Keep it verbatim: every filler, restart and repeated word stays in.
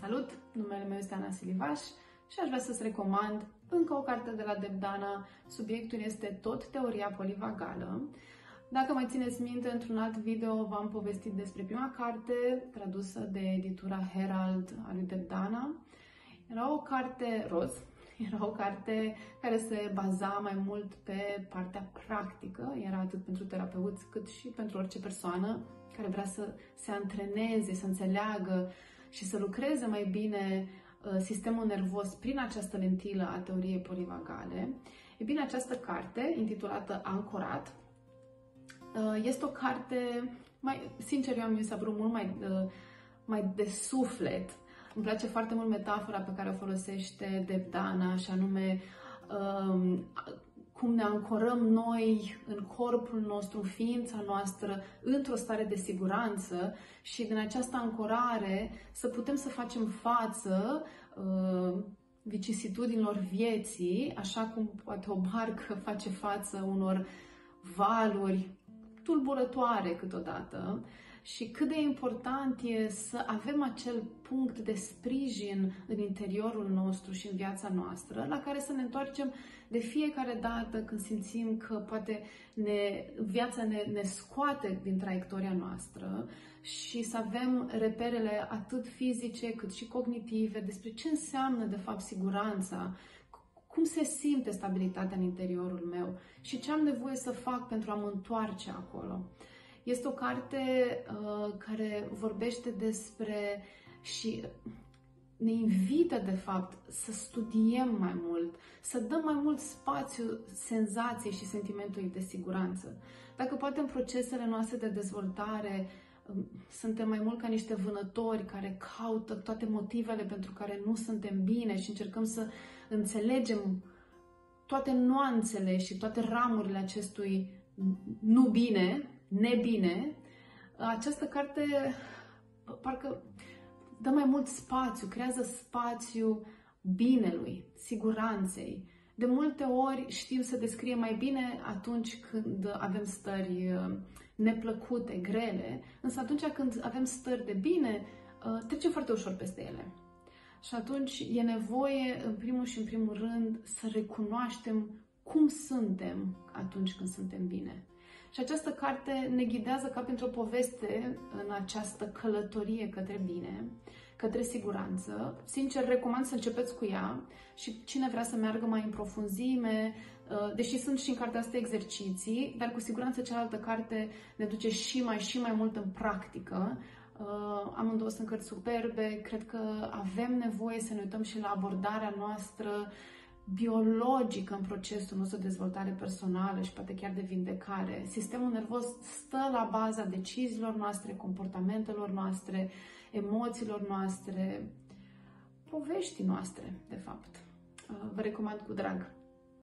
Salut! Numele meu este Ana Silivaș și aș vrea să-ți recomand încă o carte de la Deb Dana. Subiectul este tot Teoria Polivagală. Dacă mai țineți minte, într-un alt video v-am povestit despre prima carte tradusă de Editura Herald a lui Deb Dana. Era o carte roz, era o carte care se baza mai mult pe partea practică, era atât pentru terapeuți cât și pentru orice persoană care vrea să se antreneze, să înțeleagă și să lucreze mai bine sistemul nervos prin această lentilă a teoriei polivagale. E bine, această carte, intitulată Ancorat, este o carte, mai, sincer, eu am mi s-a părut mult mai, mai de suflet. Îmi place foarte mult metafora pe care o folosește Deb Dana, și anume cum ne ancorăm noi în corpul nostru, în ființa noastră, într-o stare de siguranță și din această ancorare să putem să facem față vicisitudinilor vieții, așa cum poate o barcă face față unor valuri tulburătoare câteodată, și cât de important e să avem acel punct de sprijin în interiorul nostru și în viața noastră, la care să ne întoarcem de fiecare dată când simțim că poate ne, viața ne, ne scoate din traiectoria noastră, și să avem reperele atât fizice cât și cognitive despre ce înseamnă de fapt siguranța, cum se simte stabilitatea în interiorul meu și ce am nevoie să fac pentru a mă întoarce acolo. Este o carte uh, care vorbește despre și ne invită, de fapt, să studiem mai mult, să dăm mai mult spațiu senzației și sentimentului de siguranță. Dacă poate în procesele noastre de dezvoltare suntem mai mult ca niște vânători care caută toate motivele pentru care nu suntem bine și încercăm să înțelegem toate nuanțele și toate ramurile acestui nu bine, nebine, această carte parcă dă mai mult spațiu, creează spațiu binelui, siguranței. De multe ori știm să descrie mai bine atunci când avem stări neplăcute, grele, însă atunci când avem stări de bine, trecem foarte ușor peste ele. Și atunci e nevoie, în primul și în primul rând, să recunoaștem cum suntem atunci când suntem bine. Și această carte ne ghidează ca pentru o poveste în această călătorie către bine, către siguranță. Sincer, recomand să începeți cu ea și cine vrea să meargă mai în profunzime, deși sunt și în cartea asta exerciții, dar cu siguranță cealaltă carte ne duce și mai și mai mult în practică. Amândouă sunt cărți superbe, cred că avem nevoie să ne uităm și la abordarea noastră biologică în procesul nostru de dezvoltare personală și poate chiar de vindecare. Sistemul nervos stă la baza deciziilor noastre, comportamentelor noastre, emoțiilor noastre, poveștii noastre, de fapt. Vă recomand cu drag!